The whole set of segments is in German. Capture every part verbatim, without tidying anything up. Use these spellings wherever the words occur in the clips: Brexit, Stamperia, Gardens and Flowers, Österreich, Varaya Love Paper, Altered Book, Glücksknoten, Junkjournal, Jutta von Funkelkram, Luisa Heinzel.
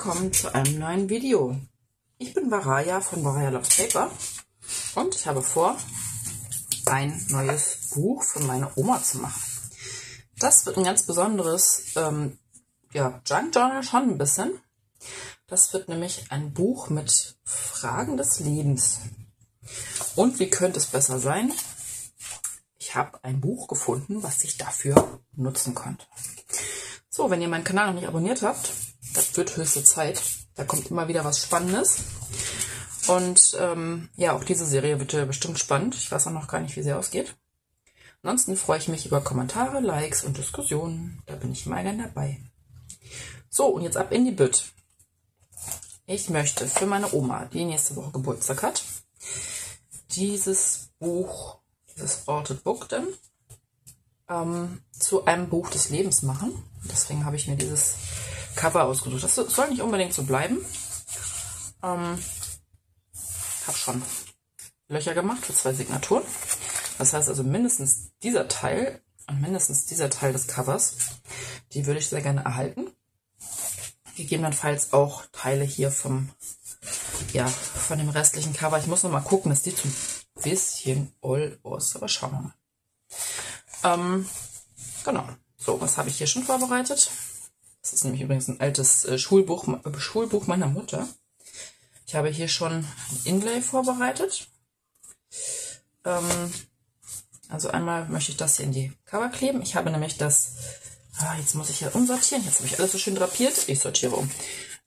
willkommen zu einem neuen Video. Ich bin Varaya von Varaya Love Paper und ich habe vor, ein neues Buch von meiner Oma zu machen. Das wird ein ganz besonderes ähm, ja, Junkjournal schon ein bisschen. Das wird nämlich ein Buch mit Fragen des Lebens. Und wie könnte es besser sein? Ich habe ein Buch gefunden, was ich dafür nutzen konnte. So, wenn ihr meinen Kanal noch nicht abonniert habt, das wird höchste Zeit. Da kommt immer wieder was Spannendes. Und ähm, ja, auch diese Serie wird bestimmt spannend. Ich weiß auch noch gar nicht, wie sie ausgeht. Ansonsten freue ich mich über Kommentare, Likes und Diskussionen. Da bin ich immer gerne dabei. So, und jetzt ab in die Bütt. Ich möchte für meine Oma, die nächste Woche Geburtstag hat, dieses Buch, dieses Altered Book dann, ähm, zu einem Buch des Lebens machen. Deswegen habe ich mir dieses Cover ausgesucht. Das soll nicht unbedingt so bleiben. Ähm, habe schon Löcher gemacht für zwei Signaturen. Das heißt also mindestens dieser Teil und mindestens dieser Teil des Covers, die würde ich sehr gerne erhalten. Gegebenenfalls auch Teile hier vom, ja, von dem restlichen Cover. Ich muss noch mal gucken, dass die zu ein bisschen all aus, aber schauen wir mal. Ähm, genau. So, was habe ich hier schon vorbereitet? Das ist nämlich übrigens ein altes äh, Schulbuch, äh, Schulbuch meiner Mutter. Ich habe hier schon ein Inlay vorbereitet. Ähm, also einmal möchte ich das hier in die Cover kleben. Ich habe nämlich das... Ah, jetzt muss ich ja umsortieren. Jetzt habe ich alles so schön drapiert. Ich sortiere um.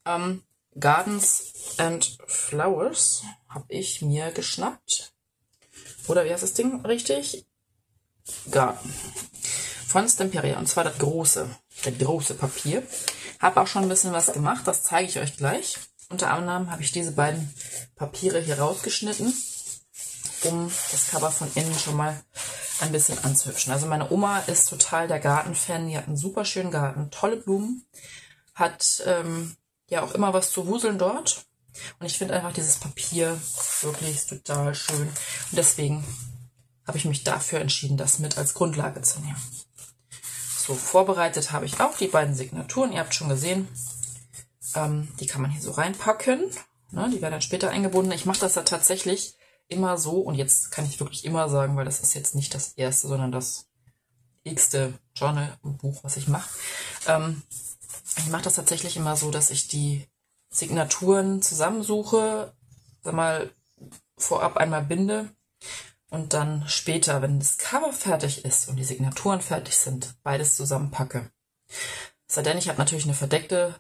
Ähm, Gardens and Flowers habe ich mir geschnappt. Oder wie heißt das Ding richtig? Garten. Von Stamperia. Und zwar das große. Das große Papier. Habe auch schon ein bisschen was gemacht. Das zeige ich euch gleich. Unter anderem habe ich diese beiden Papiere hier rausgeschnitten, um das Cover von innen schon mal ein bisschen anzuhübschen. Also meine Oma ist total der Gartenfan. Die hat einen super schönen Garten, tolle Blumen, hat ähm, ja auch immer was zu wuseln dort. Und ich finde einfach dieses Papier wirklich total schön. Und deswegen habe ich mich dafür entschieden, das mit als Grundlage zu nehmen. So, vorbereitet habe ich auch die beiden Signaturen. Ihr habt schon gesehen, ähm, die kann man hier so reinpacken. Ne, die werden dann später eingebunden. Ich mache das da tatsächlich immer so, und jetzt kann ich wirklich immer sagen, weil das ist jetzt nicht das erste, sondern das x-te Journal und Buch, was ich mache. Ähm, ich mache das tatsächlich immer so, dass ich die Signaturen zusammensuche, sag mal, vorab einmal binde und dann später, wenn das Cover fertig ist und die Signaturen fertig sind, beides zusammenpacke. Sei denn, ich habe natürlich eine verdeckte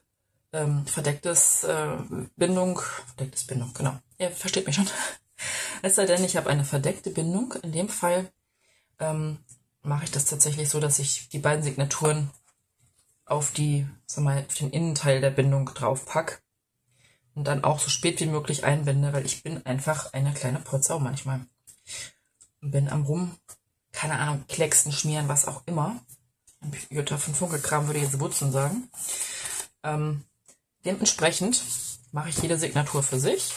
ähm, verdecktes äh, Bindung, verdecktes Bindung, genau. Ihr versteht mich schon. Es sei denn, ich habe eine verdeckte Bindung. In dem Fall ähm, mache ich das tatsächlich so, dass ich die beiden Signaturen auf, die, sag mal, auf den Innenteil der Bindung drauf packe und dann auch so spät wie möglich einbinde, weil ich bin einfach eine kleine Potsau manchmal. Bin am Rum, keine Ahnung, Klecksen, Schmieren, was auch immer. Jutta von Funkelkram würde jetzt Wurzeln sagen. Ähm, dementsprechend mache ich jede Signatur für sich,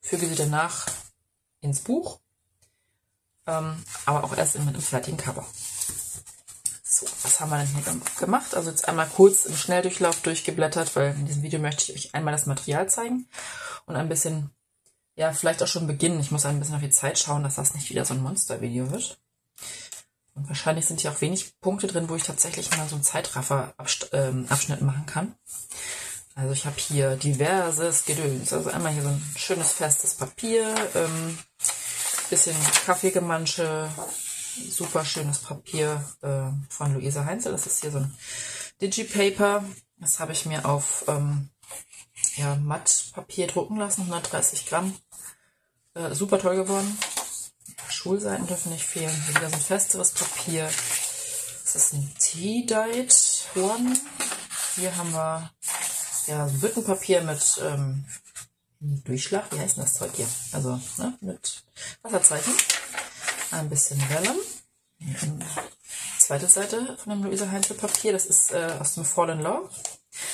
füge sie danach ins Buch, ähm, aber auch erst mit einem fertigen Cover. So, was haben wir denn hier gemacht? Also jetzt einmal kurz im Schnelldurchlauf durchgeblättert, weil in diesem Video möchte ich euch einmal das Material zeigen und ein bisschen, ja, vielleicht auch schon beginnen. Ich muss ein bisschen auf die Zeit schauen, dass das nicht wieder so ein Monstervideo wird. Und wahrscheinlich sind hier auch wenig Punkte drin, wo ich tatsächlich mal so einen Zeitraffer-Abschnitt machen kann. Also ich habe hier diverses Gedöns. Also einmal hier so ein schönes festes Papier, ähm, bisschen Kaffeegemansche, super schönes Papier äh, von Luisa Heinzel. Das ist hier so ein Digipaper. Das habe ich mir auf ähm, ja, Mattpapier drucken lassen, hundertdreißig Gramm. Äh, super toll geworden. Schulseiten dürfen nicht fehlen. Hier wieder so ein festeres Papier. Das ist ein Tea-Dyed One. Hier haben wir ja, so ein Büttenpapier mit ähm, Durchschlag, wie heißt denn das Zeug hier? Also, ne, mit Wasserzeichen. Ein bisschen Vellum. Zweite Seite von dem Luisa Heinzel Papier, das ist äh, aus dem Fallen Love.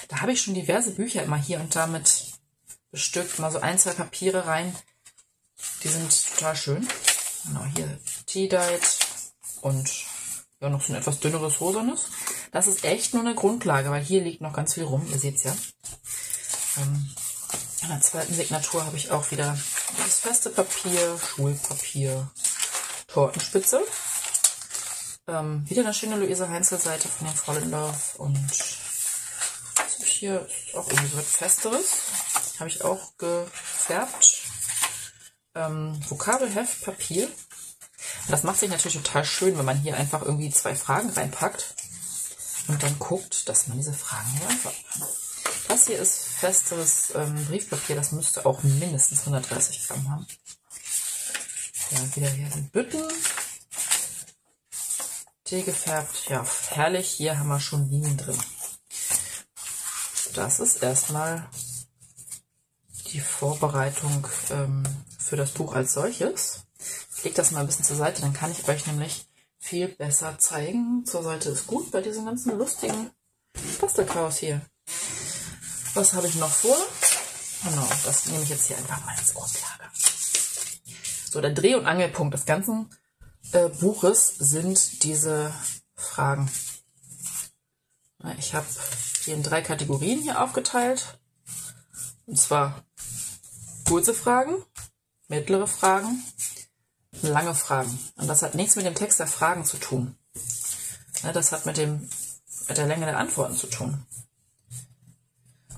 Da habe ich schon diverse Bücher immer hier und da mit bestückt, mal so ein, zwei Papiere rein. Die sind total schön. Genau, hier Tea-Dyed und ja, noch so ein etwas dünneres Rosanes. Das ist echt nur eine Grundlage, weil hier liegt noch ganz viel rum, ihr seht es ja. Ähm, an der zweiten Signatur habe ich auch wieder das feste Papier, Schulpapier, Tortenspitze. Ähm, wieder eine schöne Luisa Heinzel Seite von dem Fall in Love. Und das hier ist auch irgendwie so etwas Festeres. Habe ich auch gefärbt. Ähm, Vokabelheft, Papier. Und das macht sich natürlich total schön, wenn man hier einfach irgendwie zwei Fragen reinpackt und dann guckt, dass man diese Fragen beantwortet. Das hier ist festes ähm, Briefpapier, das müsste auch mindestens hundertdreißig Gramm haben. Ja, wieder hier sind Bütten. Tee gefärbt, ja, herrlich, hier haben wir schon Linien drin. Das ist erstmal die Vorbereitung ähm, für das Buch als solches. Ich lege das mal ein bisschen zur Seite, dann kann ich euch nämlich viel besser zeigen. Zur Seite ist gut bei diesem ganzen lustigen Bastelchaos hier. Was habe ich noch vor? Genau, das nehme ich jetzt hier einfach mal als Grundlage. So, der Dreh- und Angelpunkt des ganzen äh, Buches sind diese Fragen. Ich habe die in drei Kategorien hier aufgeteilt. Und zwar kurze Fragen, mittlere Fragen, lange Fragen. Und das hat nichts mit dem Text der Fragen zu tun. Das hat mit, dem, mit der Länge der Antworten zu tun.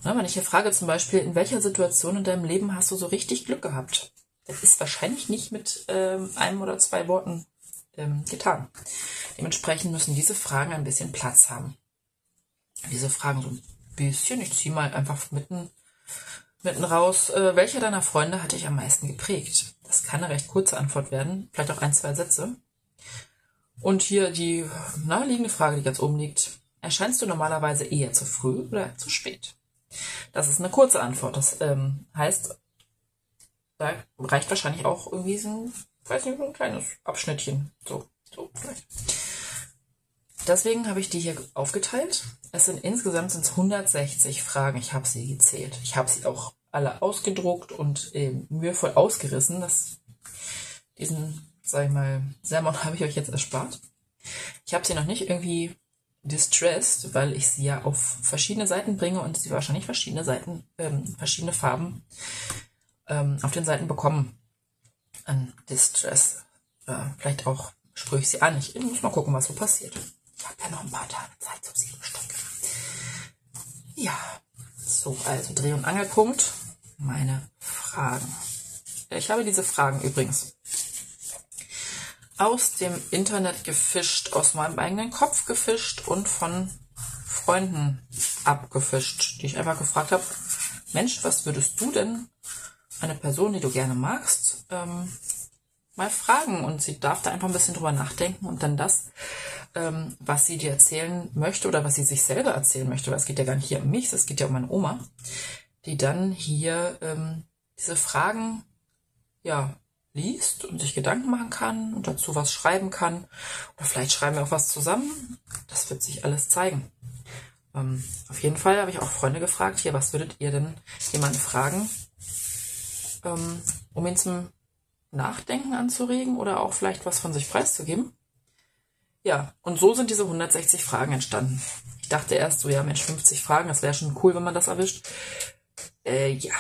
Wenn ich hier frage zum Beispiel, in welcher Situation in deinem Leben hast du so richtig Glück gehabt? Das ist wahrscheinlich nicht mit ähm, einem oder zwei Worten ähm, getan. Dementsprechend müssen diese Fragen ein bisschen Platz haben. Diese Fragen so ein bisschen, ich ziehe mal einfach mitten, mitten raus. Äh, welcher deiner Freunde hat dich am meisten geprägt? Das kann eine recht kurze Antwort werden, vielleicht auch ein, zwei Sätze. Und hier die naheliegende Frage, die ganz oben liegt. Erscheinst du normalerweise eher zu früh oder zu spät? Das ist eine kurze Antwort. Das ähm, heißt, da reicht wahrscheinlich auch irgendwie so ein, weiß nicht, ein kleines Abschnittchen. So, so vielleicht. Deswegen habe ich die hier aufgeteilt. Es sind insgesamt sind es hundertsechzig Fragen. Ich habe sie gezählt. Ich habe sie auch alle ausgedruckt und äh, mühevoll ausgerissen. Das, diesen, sag ich mal, Sermon habe ich euch jetzt erspart. Ich habe sie noch nicht irgendwie distressed, weil ich sie ja auf verschiedene Seiten bringe und sie wahrscheinlich verschiedene Seiten, ähm, verschiedene Farben ähm, auf den Seiten bekommen. An Distress. Äh, vielleicht auch sprühe ich sie an. Ich muss mal gucken, was so passiert. Ich habe ja noch ein paar Tage Zeit, so sieben Stück. Ja, so, also Dreh- und Angelpunkt. Meine Fragen. Ich habe diese Fragen übrigens aus dem Internet gefischt, aus meinem eigenen Kopf gefischt und von Freunden abgefischt, die ich einfach gefragt habe, Mensch, was würdest du denn eine Person, die du gerne magst, ähm, mal fragen? Und sie darf da einfach ein bisschen drüber nachdenken und dann das, ähm, was sie dir erzählen möchte oder was sie sich selber erzählen möchte, weil es geht ja gar nicht hier um mich, es geht ja um meine Oma, die dann hier ähm, diese Fragen, ja, liest und sich Gedanken machen kann und dazu was schreiben kann. Oder vielleicht schreiben wir auch was zusammen. Das wird sich alles zeigen. Ähm, auf jeden Fall habe ich auch Freunde gefragt, hier, was würdet ihr denn jemanden fragen, ähm, um ihn zum Nachdenken anzuregen oder auch vielleicht was von sich preiszugeben? Ja, und so sind diese hundertsechzig Fragen entstanden. Ich dachte erst so, ja Mensch, fünfzig Fragen, das wäre schon cool, wenn man das erwischt. Äh, ja,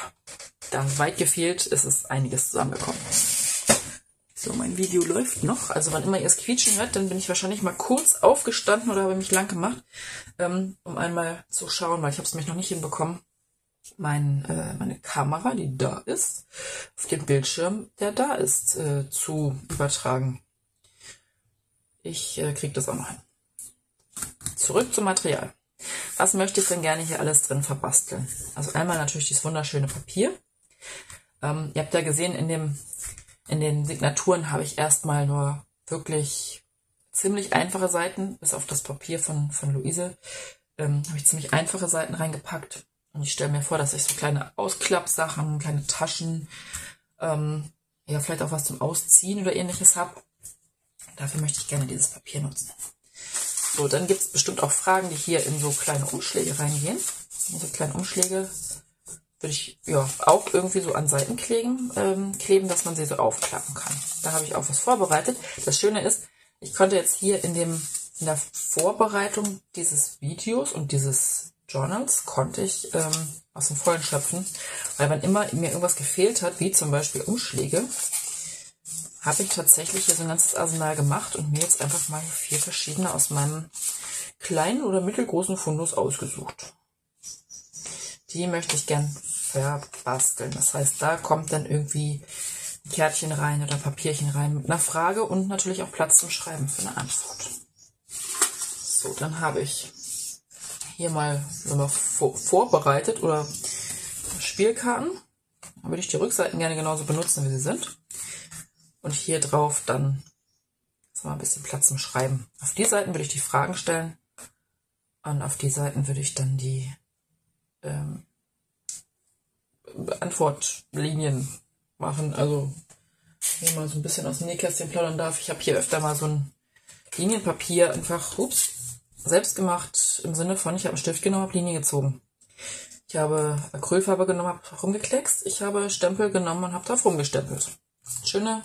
da weit gefehlt, es ist einiges zusammengekommen. So, mein Video läuft noch. Also wann immer ihr es quietschen hört, dann bin ich wahrscheinlich mal kurz aufgestanden oder habe mich lang gemacht, ähm, um einmal zu schauen, weil ich habe es nämlich noch nicht hinbekommen, mein, äh, meine Kamera, die da ist, auf dem Bildschirm, der da ist, äh, zu übertragen. Ich äh, kriege das auch noch hin. Zurück zum Material. Was möchte ich denn gerne hier alles drin verbasteln? Also einmal natürlich dieses wunderschöne Papier. Ähm, ihr habt ja gesehen, in dem... In den Signaturen habe ich erstmal nur wirklich ziemlich einfache Seiten, bis auf das Papier von, von Luise, ähm, habe ich ziemlich einfache Seiten reingepackt. Und ich stelle mir vor, dass ich so kleine Ausklappsachen, kleine Taschen, ähm, ja vielleicht auch was zum Ausziehen oder ähnliches habe. Dafür möchte ich gerne dieses Papier nutzen. So, dann gibt es bestimmt auch Fragen, die hier in so kleine Umschläge reingehen. In so kleine Umschläge würde ich ja auch irgendwie so an Seiten kleben, ähm, kleben, dass man sie so aufklappen kann. Da habe ich auch was vorbereitet. Das Schöne ist, ich konnte jetzt hier in, dem, in der Vorbereitung dieses Videos und dieses Journals konnte ich ähm, aus dem Vollen schöpfen, weil wann immer mir irgendwas gefehlt hat, wie zum Beispiel Umschläge, habe ich tatsächlich hier so ein ganzes Arsenal gemacht und mir jetzt einfach mal vier verschiedene aus meinem kleinen oder mittelgroßen Fundus ausgesucht. Die möchte ich gern verbasteln. Das heißt, da kommt dann irgendwie ein Kärtchen rein oder ein Papierchen rein mit einer Frage und natürlich auch Platz zum Schreiben für eine Antwort. So, dann habe ich hier mal, mal vor, vorbereitet oder Spielkarten. Da würde ich die Rückseiten gerne genauso benutzen, wie sie sind. Und hier drauf dann mal ein bisschen Platz zum Schreiben. Auf die Seiten würde ich die Fragen stellen und auf die Seiten würde ich dann die ähm, Antwortlinien machen. Also wenn ich mal so ein bisschen aus dem Nähkästchen plaudern darf, ich habe hier öfter mal so ein Linienpapier einfach ups, selbst gemacht, im Sinne von, ich habe einen Stift genommen, habe Linie gezogen. Ich habe Acrylfarbe genommen, habe drauf rumgekleckst. Ich habe Stempel genommen und habe drauf rumgestempelt. Schöne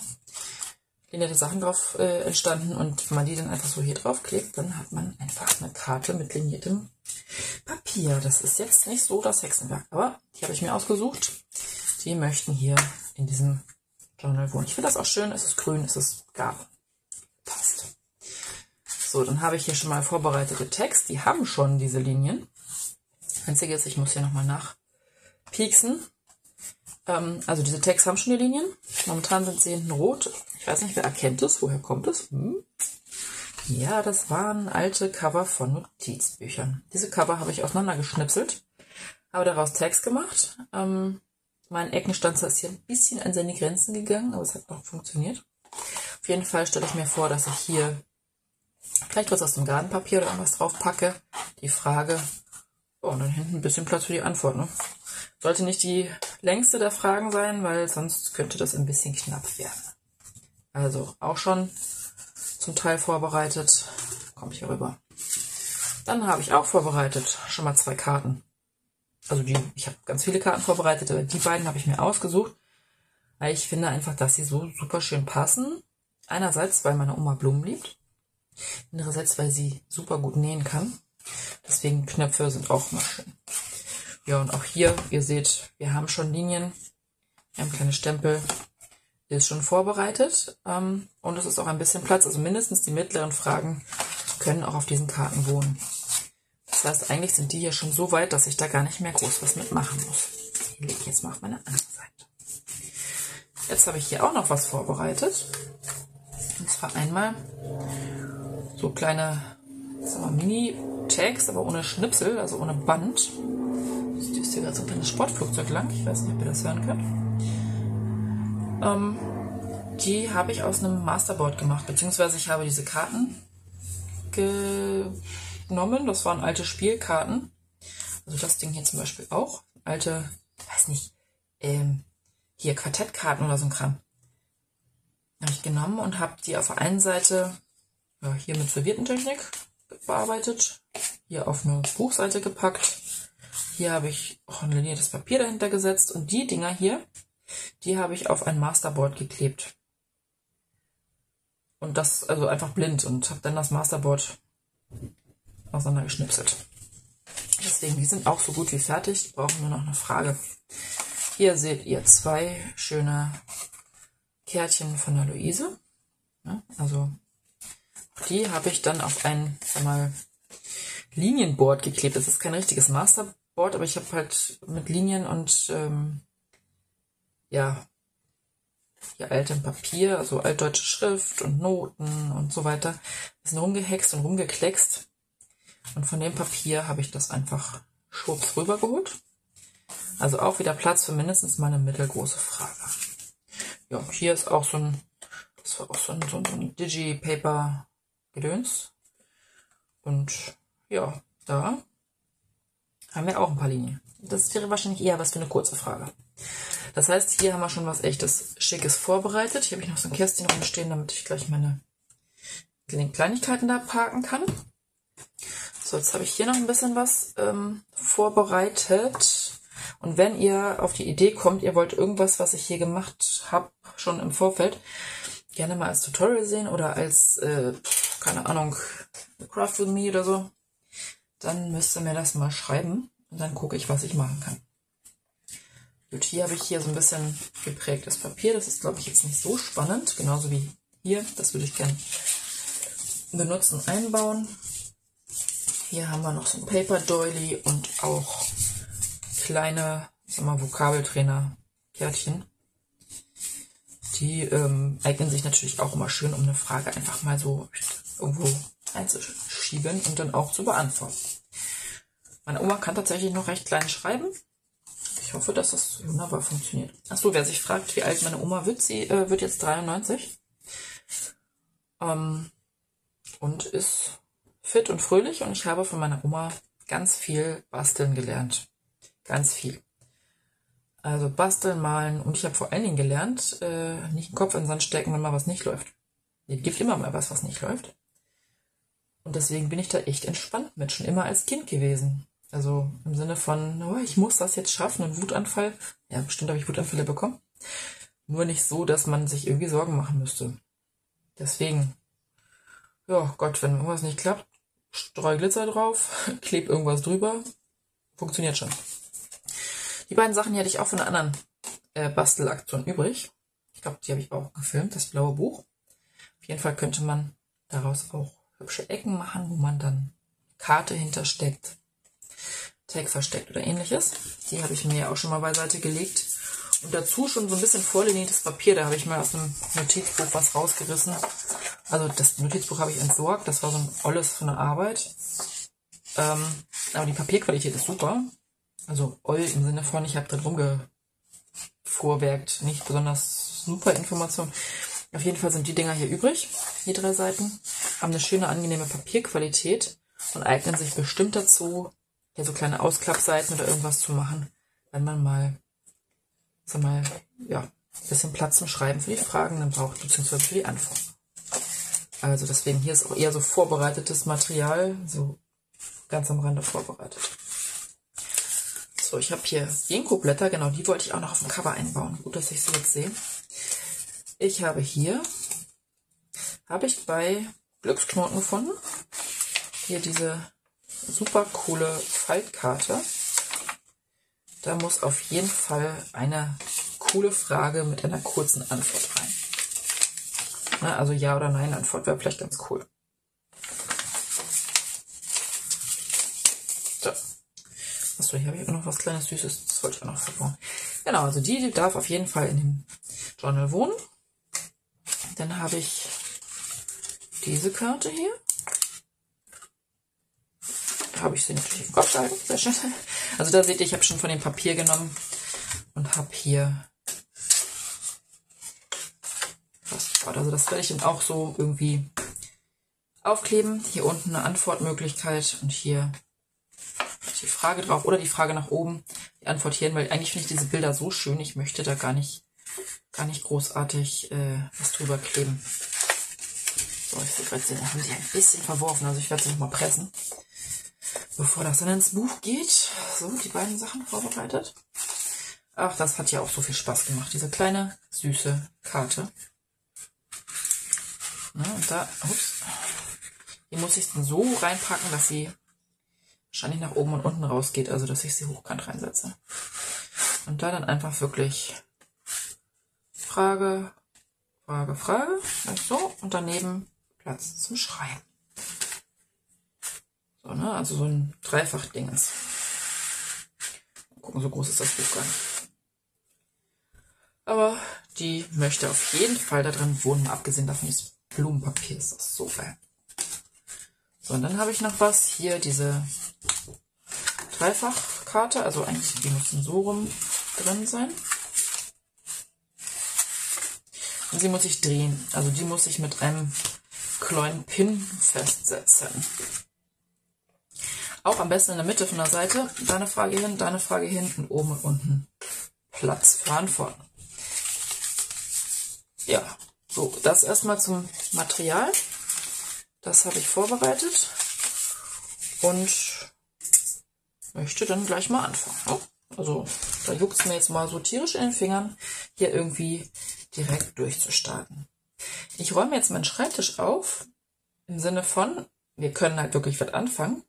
lineare Sachen drauf äh, entstanden, und wenn man die dann einfach so hier drauf klebt, dann hat man einfach eine Karte mit liniertem Papier. Das ist jetzt nicht so das Hexenwerk, aber die habe ich mir ausgesucht. Die möchten hier in diesem Journal wohnen. Ich finde das auch schön, es ist grün, es ist gar passt. So, dann habe ich hier schon mal vorbereitete Text. Die haben schon diese Linien. Das Einzige ist, ich muss hier nochmal nachpieksen. Ähm, also diese Texte haben schon die Linien. Momentan sind sie hinten rot. Ich weiß nicht, wer erkennt es? Woher kommt es? Hm. Ja, das waren alte Cover von Notizbüchern. Diese Cover habe ich auseinandergeschnipselt, habe daraus Text gemacht. Ähm, mein Eckenstanzer ist hier ein bisschen an seine Grenzen gegangen, aber es hat auch funktioniert. Auf jeden Fall stelle ich mir vor, dass ich hier vielleicht was aus dem Gartenpapier oder irgendwas drauf packe. Die Frage. Oh, und dann hinten ein bisschen Platz für die Antwort. Ne? Sollte nicht die längste der Fragen sein, weil sonst könnte das ein bisschen knapp werden. Also auch schon zum Teil vorbereitet. Komme ich hier rüber. Dann habe ich auch vorbereitet schon mal zwei Karten. Also die, ich habe ganz viele Karten vorbereitet, aber die beiden habe ich mir ausgesucht, weil ich finde einfach, dass sie so super schön passen. Einerseits, weil meine Oma Blumen liebt. Andererseits, weil sie super gut nähen kann. Deswegen Knöpfe sind auch mal schön. Ja, und auch hier, ihr seht, wir haben schon Linien. Wir haben kleine Stempel. Die ist schon vorbereitet. Ähm, und es ist auch ein bisschen Platz. Also mindestens die mittleren Fragen können auch auf diesen Karten wohnen. Das heißt, eigentlich sind die hier schon so weit, dass ich da gar nicht mehr groß was mitmachen muss. Die lege ich jetzt mal auf meine andere Seite. Jetzt habe ich hier auch noch was vorbereitet. Und zwar einmal so kleine Mini-Tags, aber ohne Schnipsel, also ohne Band. Das ist hier gerade so ein kleines Sportflugzeug lang. Ich weiß nicht, ob ihr das hören könnt. Ähm, die habe ich aus einem Masterboard gemacht, beziehungsweise ich habe diese Karten genommen. Das waren alte Spielkarten. Also das Ding hier zum Beispiel auch. Alte, ich weiß nicht, ähm, hier Quartettkarten oder so ein Kram. Habe ich genommen und habe die auf der einen Seite ja, hier mit Serviertentechnik bearbeitet, hier auf eine Buchseite gepackt. Hier habe ich auch ein liniertes Papier dahinter gesetzt und die Dinger hier, die habe ich auf ein Masterboard geklebt. Und das also einfach blind und habe dann das Masterboard auseinandergeschnipselt. Deswegen, die sind auch so gut wie fertig, brauchen nur noch eine Frage. Hier seht ihr zwei schöne Kärtchen von der Luise. Ja, also die habe ich dann auf ein sag mal, Linienboard geklebt. Das ist kein richtiges Masterboard, aber ich habe halt mit Linien und ähm, ja, hier altem Papier, also altdeutsche Schrift und Noten und so weiter, ein bisschen rumgehext und rumgekleckst. Und von dem Papier habe ich das einfach schwupps rübergeholt. Also auch wieder Platz für mindestens mal eine mittelgroße Frage. Ja, hier ist auch so ein, das war auch so ein, so ein, so ein Digi-Paper Gedöns. Und ja, da haben wir auch ein paar Linien. Das wäre wahrscheinlich eher was für eine kurze Frage. Das heißt, hier haben wir schon was echtes Schickes vorbereitet. Hier habe ich noch so ein Kästchen rumstehen, damit ich gleich meine Kleinigkeiten da parken kann. So, jetzt habe ich hier noch ein bisschen was ähm, vorbereitet. Und wenn ihr auf die Idee kommt, ihr wollt irgendwas, was ich hier gemacht habe, schon im Vorfeld, gerne mal als Tutorial sehen oder als, äh, keine Ahnung, Craft with me oder so, dann müsst ihr mir das mal schreiben und dann gucke ich, was ich machen kann. Gut, hier habe ich hier so ein bisschen geprägtes Papier. Das ist, glaube ich, jetzt nicht so spannend. Genauso wie hier. Das würde ich gerne benutzen, einbauen. Hier haben wir noch so ein Paper Doily und auch kleine, ich sag mal, Vokabeltrainer-Kärtchen. Die ähm, eignen sich natürlich auch immer schön, um eine Frage einfach mal so irgendwo einzuschieben und dann auch zu beantworten. Meine Oma kann tatsächlich noch recht klein schreiben. Ich hoffe, dass das wunderbar funktioniert. Achso, wer sich fragt, wie alt meine Oma wird, sie äh, wird jetzt dreiundneunzig. Ähm, und ist fit und fröhlich. Und ich habe von meiner Oma ganz viel basteln gelernt. Ganz viel. Also basteln, malen. Und ich habe vor allen Dingen gelernt, äh, nicht den Kopf in den Sand stecken, wenn mal was nicht läuft. Es gibt immer mal was, was nicht läuft. Und deswegen bin ich da echt entspannt mit, schon immer als Kind gewesen. Also im Sinne von, oh, ich muss das jetzt schaffen, einen Wutanfall. Ja, bestimmt habe ich Wutanfälle bekommen. Nur nicht so, dass man sich irgendwie Sorgen machen müsste. Deswegen, ja Gott, wenn irgendwas nicht klappt, streu Glitzer drauf, kleb irgendwas drüber, funktioniert schon. Die beiden Sachen hier hatte ich auch von einer anderen äh, Bastelaktion übrig. Ich glaube, die habe ich auch gefilmt, das blaue Buch. Auf jeden Fall könnte man daraus auch hübsche Ecken machen, wo man dann Karte hintersteckt. Tag versteckt oder ähnliches. Die habe ich mir ja auch schon mal beiseite gelegt. Und dazu schon so ein bisschen vorliniertes Papier. Da habe ich mal aus dem Notizbuch was rausgerissen. Also das Notizbuch habe ich entsorgt. Das war so ein olles von der Arbeit. Ähm, aber die Papierqualität ist super. Also oll im Sinne von, ich habe drin rumgefuhrwerkt. Nicht besonders super Information. Auf jeden Fall sind die Dinger hier übrig. Die drei Seiten. Haben eine schöne, angenehme Papierqualität. Und eignen sich bestimmt dazu, ja, so kleine Ausklappseiten oder irgendwas zu machen, wenn man mal, sag mal, ja, ein bisschen Platz zum Schreiben für die Fragen dann braucht, beziehungsweise für die Antworten. Also deswegen, hier ist auch eher so vorbereitetes Material, so ganz am Rande vorbereitet. So, ich habe hier Ginkgo-Blätter, genau, die wollte ich auch noch auf dem Cover einbauen. Gut, dass ich sie jetzt sehe. Ich habe hier, habe ich bei Glücksknoten gefunden, hier diese super coole Faltkarte. Da muss auf jeden Fall eine coole Frage mit einer kurzen Antwort rein. Na, also Ja oder Nein Antwort wäre vielleicht ganz cool. So. Achso, hier habe ich auch noch was kleines Süßes. Das wollte ich auch noch verbauen. Genau, also die, die darf auf jeden Fall in dem Journal wohnen. Dann habe ich diese Karte hier. Habe ich sie natürlich im Kopf gehalten. Sehr schön. Also da seht ihr, ich habe schon von dem Papier genommen und habe hier was gebaut. Also das werde ich dann auch so irgendwie aufkleben. Hier unten eine Antwortmöglichkeit und hier die Frage drauf oder die Frage nach oben, die Antwort hier hin, weil eigentlich finde ich diese Bilder so schön, ich möchte da gar nicht, gar nicht großartig äh, was drüber kleben. So, ich sehe gerade, da haben sie ein bisschen verworfen, also ich werde sie nochmal pressen. Bevor das dann ins Buch geht, so, die beiden Sachen vorbereitet. Ach, das hat ja auch so viel Spaß gemacht, diese kleine, süße Karte. Na, und da, ups, die muss ich dann so reinpacken, dass sie wahrscheinlich nach oben und unten rausgeht, also dass ich sie hochkant reinsetze. Und da dann einfach wirklich Frage, Frage, Frage, so, und daneben Platz zum Schreiben. So, ne? Also so ein Dreifach-Ding ist. Mal gucken, so groß ist das Buch gar nicht. Aber die möchte auf jeden Fall da drin wohnen, abgesehen davon, das Blumenpapier ist das so geil. So, und dann habe ich noch was. Hier diese Dreifach-Karte, also eigentlich die müssen so rum drin sein. Und sie muss ich drehen, also die muss ich mit einem kleinen Pin festsetzen. Auch am besten in der Mitte von der Seite. Deine Frage hin, deine Frage hin und oben und unten Platz für Antworten. Ja, so, das erstmal zum Material. Das habe ich vorbereitet und möchte dann gleich mal anfangen. Also da juckt es mir jetzt mal so tierisch in den Fingern, hier irgendwie direkt durchzustarten. Ich räume jetzt meinen Schreibtisch auf, im Sinne von, wir können halt wirklich was anfangen.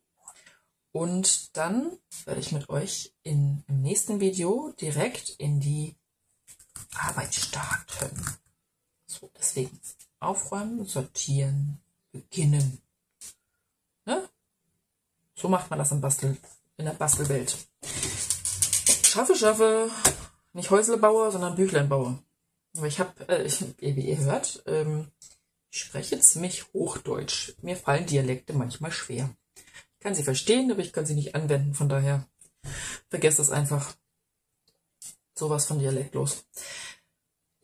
Und dann werde ich mit euch in, im nächsten Video direkt in die Arbeit starten. So, deswegen aufräumen, sortieren, beginnen. Ne? So macht man das im Bastel, in der Bastelwelt. Schaffe, schaffe. Nicht Häuslebauer, sondern Büchleinbauer. Aber ich habe, äh, wie ihr hört, ähm, ich spreche ziemlich Hochdeutsch. Mir fallen Dialekte manchmal schwer. Ich kann sie verstehen, aber ich kann sie nicht anwenden. Von daher vergesst das einfach. Sowas von dialektlos.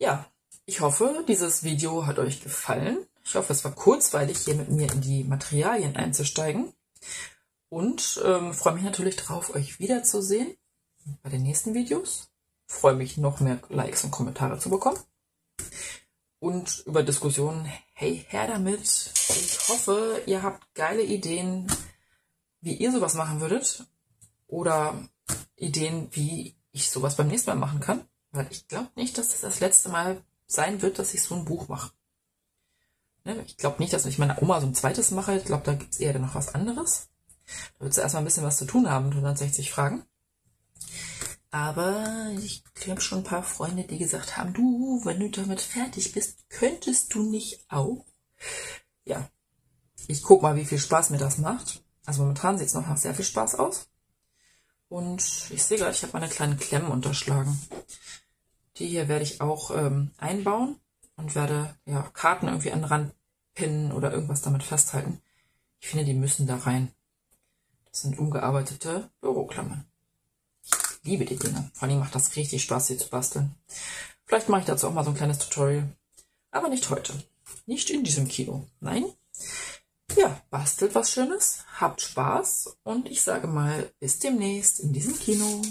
Ja, ich hoffe, dieses Video hat euch gefallen. Ich hoffe, es war kurzweilig, hier mit mir in die Materialien einzusteigen. Und ähm, freue mich natürlich drauf, euch wiederzusehen bei den nächsten Videos. Freue mich, noch mehr Likes und Kommentare zu bekommen. Und über Diskussionen, hey, her damit. Ich hoffe, ihr habt geile Ideen, wie ihr sowas machen würdet. Oder Ideen, wie ich sowas beim nächsten Mal machen kann. Weil ich glaube nicht, dass das das letzte Mal sein wird, dass ich so ein Buch mache. Ne? Ich glaube nicht, dass ich meiner Oma so ein zweites mache. Ich glaube, da gibt es eher noch was anderes. Da wird es erstmal ein bisschen was zu tun haben, hundertsechzig Fragen. Aber ich habe schon ein paar Freunde, die gesagt haben, du, wenn du damit fertig bist, könntest du nicht auch? Ja, ich guck mal, wie viel Spaß mir das macht. Also momentan sieht es noch nach sehr viel Spaß aus. Und ich sehe gerade, ich habe meine kleinen Klemmen unterschlagen. Die hier werde ich auch ähm, einbauen und werde ja Karten irgendwie an den Rand pinnen oder irgendwas damit festhalten. Ich finde, die müssen da rein. Das sind umgearbeitete Büroklammern. Liebe die Dinge. Vor allem macht das richtig Spaß, sie zu basteln. Vielleicht mache ich dazu auch mal so ein kleines Tutorial. Aber nicht heute. Nicht in diesem Kino. Nein. Ja, bastelt was Schönes. Habt Spaß. Und ich sage mal, bis demnächst in diesem Kino.